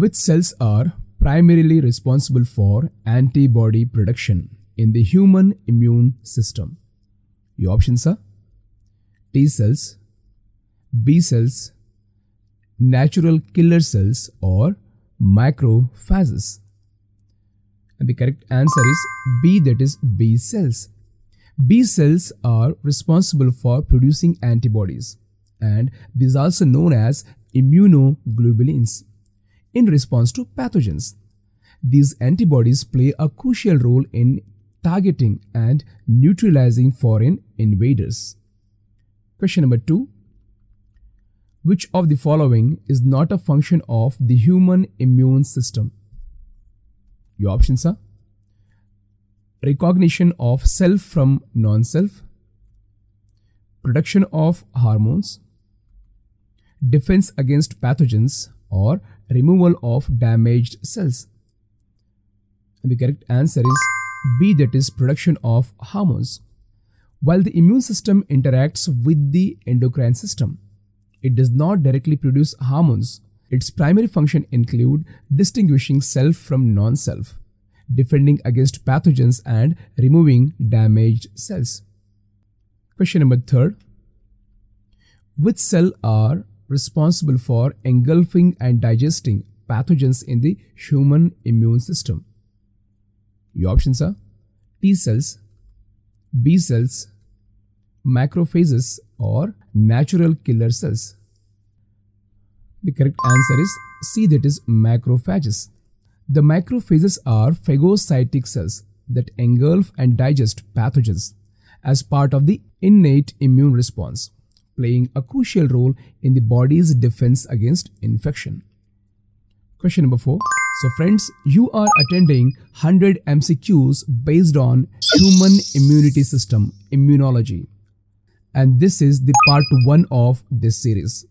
which cells are primarily responsible for antibody production in the human immune system? Your options are T cells, B cells, natural killer cells, or macrophages. And the correct answer is B, that is B cells. B cells are responsible for producing antibodies, and these are also known as immunoglobulins in response to pathogens. These antibodies play a crucial role in targeting and neutralizing foreign invaders. Question number 2. Which of the following is not a function of the human immune system? Your options are recognition of self from non-self, production of hormones, defense against pathogens, or removal of damaged cells. And the correct answer is B, that is production of hormones. While the immune system interacts with the endocrine system, it does not directly produce hormones. Its primary function include distinguishing self from non-self, defending against pathogens, and removing damaged cells. Question number 3. Which cells are responsible for engulfing and digesting pathogens in the human immune system? Your options are T cells, B cells, macrophages, or natural killer cells. The correct answer is C, that is macrophages. The macrophages are phagocytic cells that engulf and digest pathogens as part of the innate immune response, playing a crucial role in the body's defense against infection. Question number 4. So friends, you are attending 100 MCQs based on human immunity system, immunology. And this is the part 1 of this series.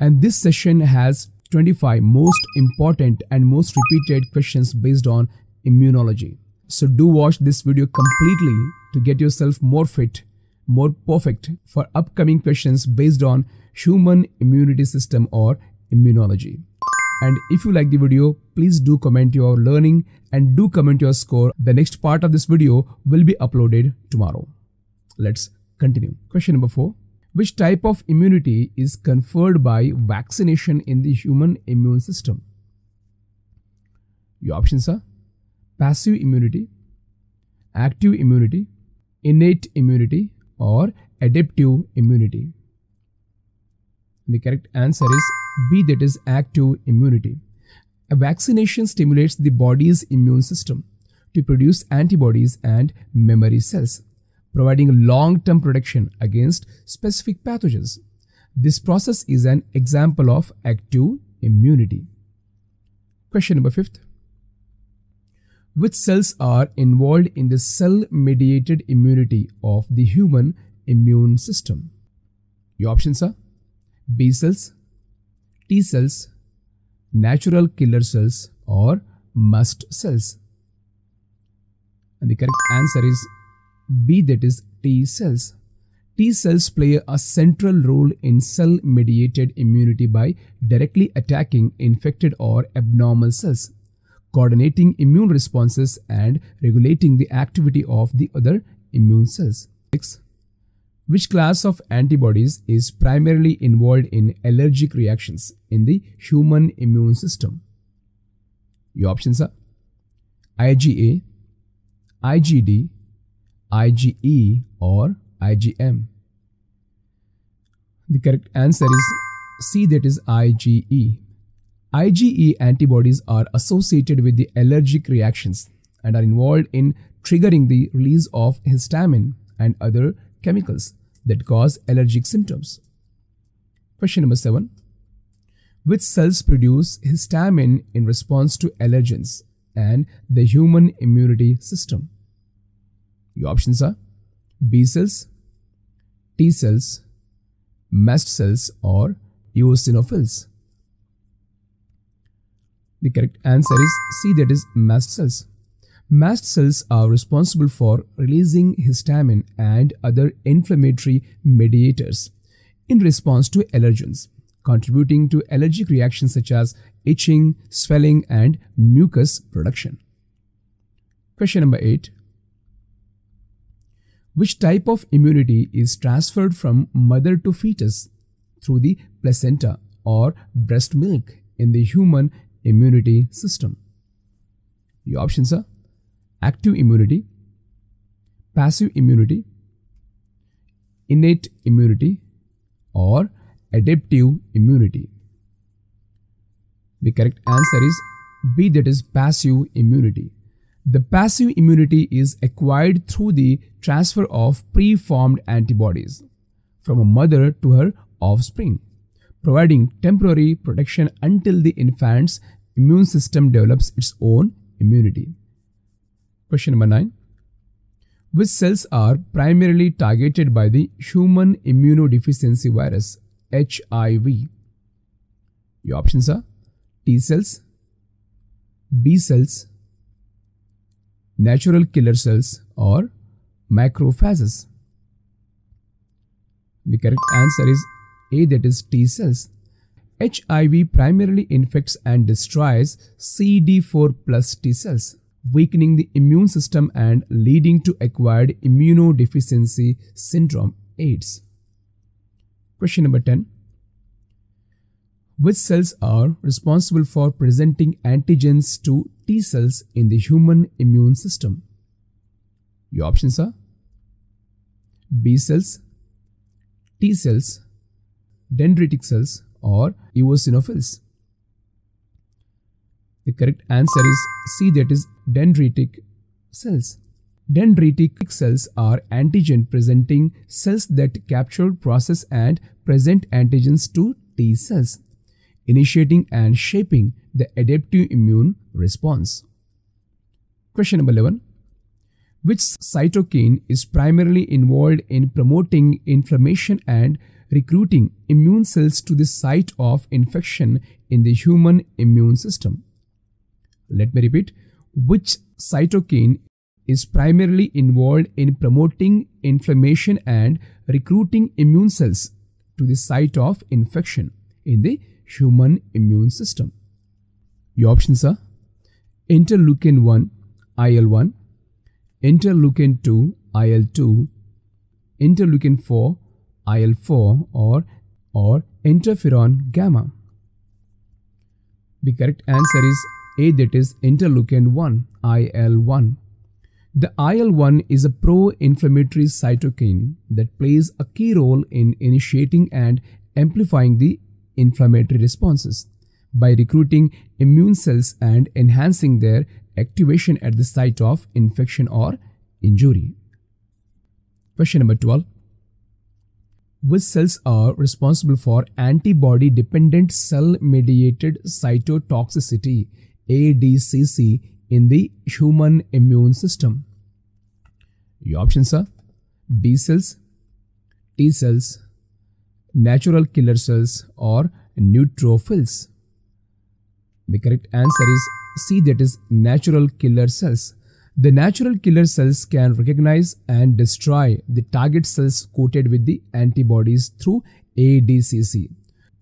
And this session has 25 most important and most repeated questions based on immunology. So do watch this video completely to get yourself more fit, more perfect for upcoming questions based on human immunity system or immunology. And if you like the video, please do comment your learning and do comment your score. The next part of this video will be uploaded tomorrow. Let's continue. Question number 4. Which type of immunity is conferred by vaccination in the human immune system? Your options are passive immunity, active immunity, innate immunity, or adaptive immunity. The correct answer is B, that is active immunity. A vaccination stimulates the body's immune system to produce antibodies and memory cells, providing long-term protection against specific pathogens. This process is an example of active immunity. Question number 5. Which cells are involved in the cell-mediated immunity of the human immune system? Your options are B cells, T cells, natural killer cells, or mast cells. And the correct answer is B, that is T cells. T cells play a central role in cell-mediated immunity by directly attacking infected or abnormal cells, coordinating immune responses, and regulating the activity of the other immune cells. 6. Which class of antibodies is primarily involved in allergic reactions in the human immune system? Your options are IgA, IgD, IgE, or IgM. The correct answer is C, that is IgE. IgE antibodies are associated with the allergic reactions and are involved in triggering the release of histamine and other chemicals that cause allergic symptoms. Question number 7. Which cells produce histamine in response to allergens and the human immunity system? Your options are B cells, T cells, mast cells, or eosinophils. The correct answer is C, that is mast cells. Mast cells are responsible for releasing histamine and other inflammatory mediators in response to allergens, contributing to allergic reactions such as itching, swelling, and mucus production. Question number 8. Which type of immunity is transferred from mother to fetus through the placenta or breast milk in the human immunity system? Your options are active immunity, passive immunity, innate immunity, or adaptive immunity. The correct answer is B, that is passive immunity. The passive immunity is acquired through the transfer of preformed antibodies from a mother to her offspring, providing temporary protection until the infant's immune system develops its own immunity. Question number 9. Which cells are primarily targeted by the human immunodeficiency virus HIV? Your options are T cells, B cells, natural killer cells, or macrophages. The correct answer is A, that is T cells. HIV primarily infects and destroys CD4+ T cells, weakening the immune system and leading to acquired immunodeficiency syndrome (AIDS). Question number 10. Which cells are responsible for presenting antigens to T cells in the human immune system? Your options are B cells, T cells, dendritic cells, or eosinophils. The correct answer is C, that is dendritic cells. Dendritic cells are antigen-presenting cells that capture, process, and present antigens to T cells, initiating and shaping the adaptive immune response. Question number 11. Which cytokine is primarily involved in promoting inflammation and recruiting immune cells to the site of infection in the human immune system? Let me repeat. Which cytokine is primarily involved in promoting inflammation and recruiting immune cells to the site of infection in the human immune system? Your options are interleukin-1, IL-1, interleukin-2, IL-2, interleukin-4, IL-4, or interferon gamma. The correct answer is A, that is interleukin-1, IL-1. The IL-1 is a pro-inflammatory cytokine that plays a key role in initiating and amplifying the inflammatory responses by recruiting immune cells and enhancing their activation at the site of infection or injury. Question number 12. Which cells are responsible for antibody-dependent cell-mediated cytotoxicity (ADCC) in the human immune system? Your options are B cells, T cells, natural killer cells, or neutrophils. The correct answer is C, that is natural killer cells. The natural killer cells can recognize and destroy the target cells coated with the antibodies through ADCC,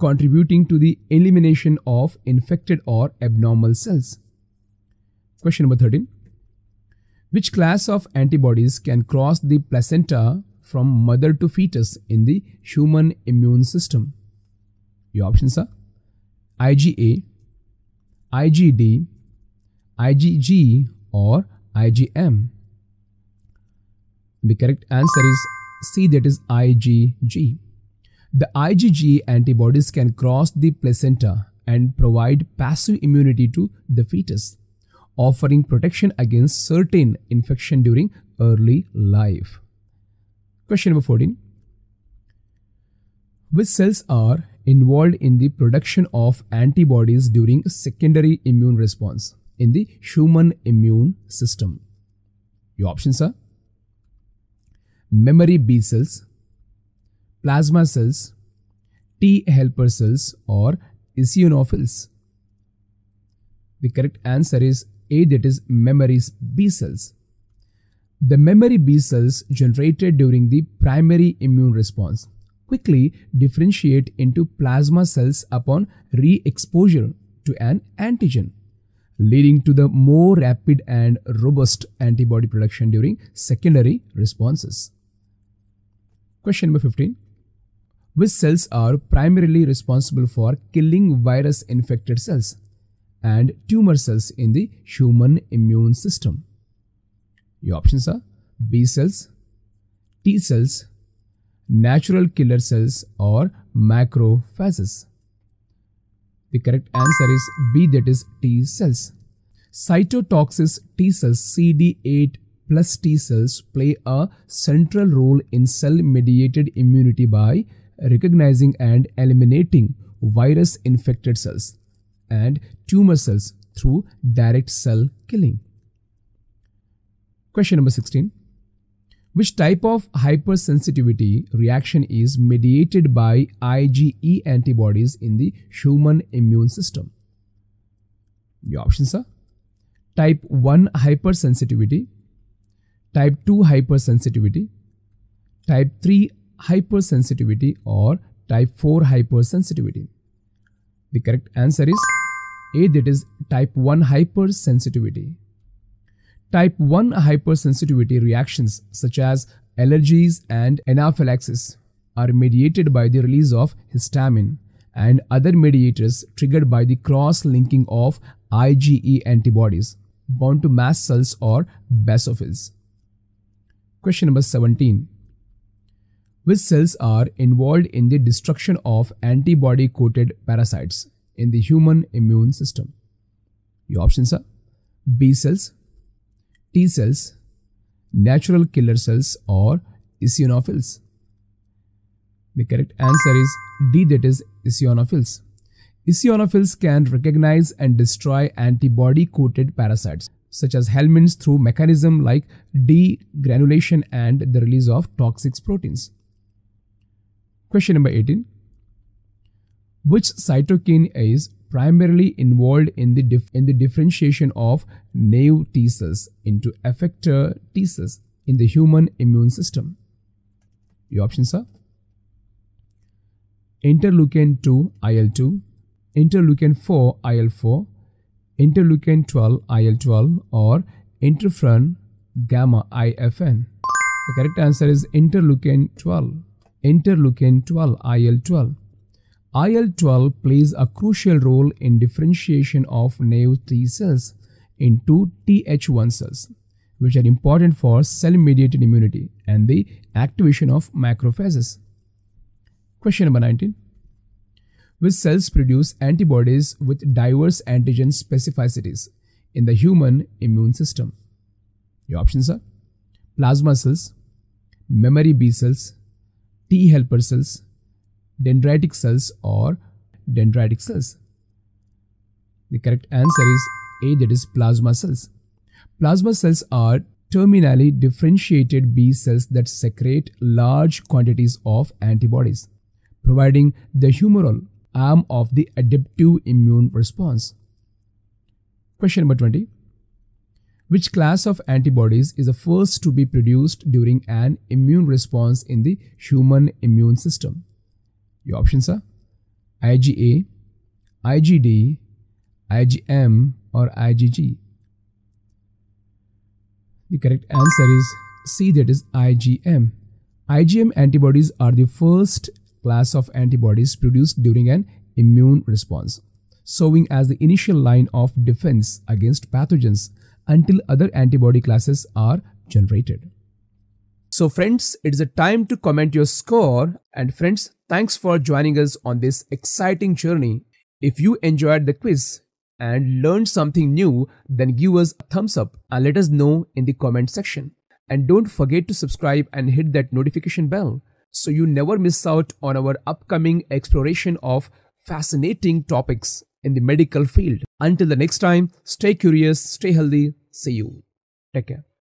contributing to the elimination of infected or abnormal cells. Question number 13. Which class of antibodies can cross the placenta from mother to fetus in the human immune system? Your options are IgA, IgD, IgG, or IgM. The correct answer is C, that is IgG. The IgG antibodies can cross the placenta and provide passive immunity to the fetus, offering protection against certain infection during early life. Question number 14. Which cells are involved in the production of antibodies during secondary immune response in the human immune system? Your options are memory B cells, plasma cells, T helper cells, or eosinophils. The correct answer is A, that is memory B cells. The memory B cells generated during the primary immune response quickly differentiate into plasma cells upon re-exposure to an antigen, leading to the more rapid and robust antibody production during secondary responses. Question number 15. Which cells are primarily responsible for killing virus-infected cells and tumor cells in the human immune system? Your options are B cells, T cells, natural killer cells, or macrophages. The correct answer is B, that is T cells. Cytotoxic T cells, CD8+ T cells, play a central role in cell-mediated immunity by recognizing and eliminating virus-infected cells and tumor cells through direct cell killing. Question number 16. Which type of hypersensitivity reaction is mediated by IgE antibodies in the human immune system? Your options are type 1 hypersensitivity, type 2 hypersensitivity, type 3 hypersensitivity, or type 4 hypersensitivity. The correct answer is A, that is type 1 hypersensitivity. Type 1 hypersensitivity reactions such as allergies and anaphylaxis are mediated by the release of histamine and other mediators triggered by the cross-linking of IgE antibodies bound to mast cells or basophils. Question number 17. Which cells are involved in the destruction of antibody-coated parasites in the human immune system? Your options are B cells, T cells, natural killer cells, or eosinophils. The correct answer is D, that is eosinophils. Eosinophils can recognize and destroy antibody-coated parasites such as helminths through mechanism like degranulation and the release of toxic proteins. Question number 18. Which cytokine is primarily involved in the differentiation of naive T cells into effector T cells in the human immune system? Your options are interleukin-2 IL-2, interleukin-4 IL-4, interleukin-12 IL-12, or interferon gamma IFN. The correct answer is interleukin-12 IL-12. IL-12 plays a crucial role in differentiation of naive T cells into TH1 cells, which are important for cell-mediated immunity and the activation of macrophages. Question number 19. Which cells produce antibodies with diverse antigen specificities in the human immune system? Your options are plasma cells, memory B cells, T helper cells, dendritic cells, or dendritic cells. The correct answer is A, that is plasma cells. Plasma cells are terminally differentiated B cells that secrete large quantities of antibodies, providing the humoral arm of the adaptive immune response. Question number 20. Which class of antibodies is the first to be produced during an immune response in the human immune system? Your options are IgA, IgD, IgM, or IgG. The correct answer is C, that is IgM. IgM antibodies are the first class of antibodies produced during an immune response, serving as the initial line of defense against pathogens until other antibody classes are generated. So friends, it is a time to comment your score, and friends, thanks for joining us on this exciting journey. If you enjoyed the quiz and learned something new, then give us a thumbs up and let us know in the comment section. And don't forget to subscribe and hit that notification bell so you never miss out on our upcoming exploration of fascinating topics in the medical field. Until the next time, stay curious, stay healthy, see you. Take care.